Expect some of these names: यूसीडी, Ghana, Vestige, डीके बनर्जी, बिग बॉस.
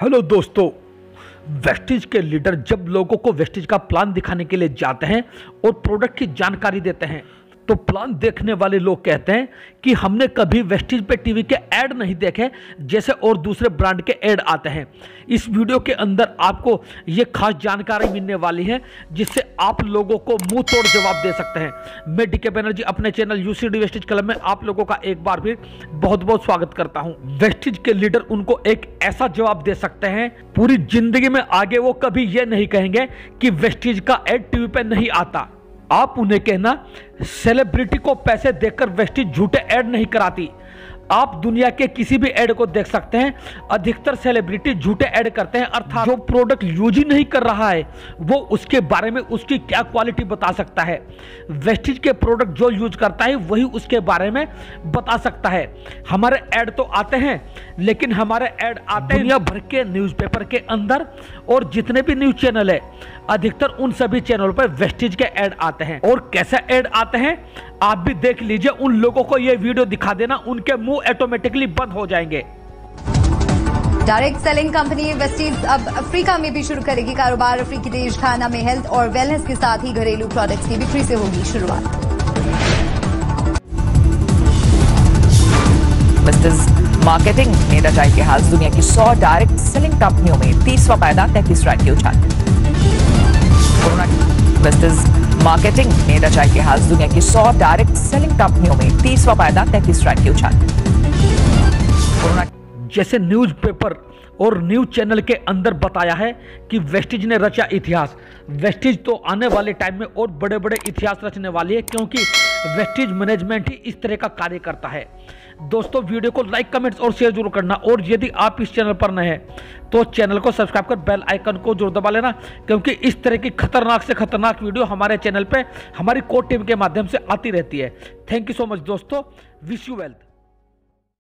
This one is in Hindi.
हेलो दोस्तों, वेस्टिज के लीडर जब लोगों को वेस्टिज का प्लान दिखाने के लिए जाते हैं और प्रोडक्ट की जानकारी देते हैं तो प्लान देखने वाले लोग कहते हैं कि हमने कभी वेस्टिज पे टीवी के ऐड नहीं देखे जैसे और दूसरे ब्रांड के ऐड आते हैं। इस वीडियो के अंदर आपको ये खास जानकारी मिलने वाली है जिससे आप लोगों को मुंह तोड़ जवाब दे सकते हैं। मैं डीके बनर्जी अपने चैनल यूसीडी वेस्टिज क्लब में आप लोगों का एक बार फिर बहुत बहुत स्वागत करता हूँ। वेस्टिज के लीडर उनको एक ऐसा जवाब दे सकते हैं पूरी जिंदगी में आगे वो कभी ये नहीं कहेंगे कि वेस्टिज का ऐड टीवी पे नहीं आता। आप उन्हें कहना सेलिब्रिटी को पैसे देकर वेस्टिज झूठे ऐड नहीं कराती। आप दुनिया के किसी भी ऐड को देख सकते हैं, अधिकतर सेलिब्रिटी झूठे ऐड करते हैं, अर्थात जो प्रोडक्ट यूज ही नहीं कर रहा है वो उसके बारे में उसकी क्या क्वालिटी बता सकता है। वेस्टिज के प्रोडक्ट जो यूज करता है वही उसके बारे में बता सकता है। हमारे ऐड तो आते हैं, लेकिन हमारे ऐड आते हैं दुनिया भर के न्यूज़पेपर के अंदर और जितने भी न्यूज़ चैनल है अधिकतर उन सभी चैनल पर वेस्टिज के ऐड आते हैं। और कैसे ऐड आते हैं आप भी देख लीजिए। उन लोगों को ये वीडियो दिखा देना, उनके मुंह ऑटोमेटिकली बंद हो जाएंगे। डायरेक्ट सेलिंग कंपनी वेस्टिज अब अफ्रीका में भी शुरू करेगी कारोबार। अफ्रीकी देश घाना में हेल्थ और वेलनेस के साथ ही घरेलू प्रोडक्ट्स की बिक्री से होगी शुरुआत। वेस्टिज मार्केटिंग ने रचाई के हाल दुनिया की 100 डायरेक्ट सेलिंग कंपनियों में 30वां पायदान 33 राज्य उठाने। मार्केटिंग ने रचाई के हाल दुनिया की 100 डायरेक्ट सेलिंग कंपनियों में 30वां पायदान 33 राज्य उठाने। जैसे न्यूज़पेपर और न्यूज़ चैनल के अंदर बताया है कि वेस्टिज ने रचा इतिहास। वेस्टिज तो आने वाले टाइम में और बड़े बड़े इतिहास रचने वाली है, क्योंकि वेस्टिज मैनेजमेंट ही इस तरह का कार्य करता है। दोस्तों, वीडियो को लाइक, कमेंट्स और शेयर जरूर करना, और यदि आप इस चैनल पर नए हैं तो चैनल को सब्सक्राइब कर बेल आइकन को जरूर दबा लेना, क्योंकि इस तरह की खतरनाक से खतरनाक वीडियो हमारे चैनल पे हमारी कोर टीम के माध्यम से आती रहती है। थैंक यू सो मच दोस्तों, विश यू वेल्थ।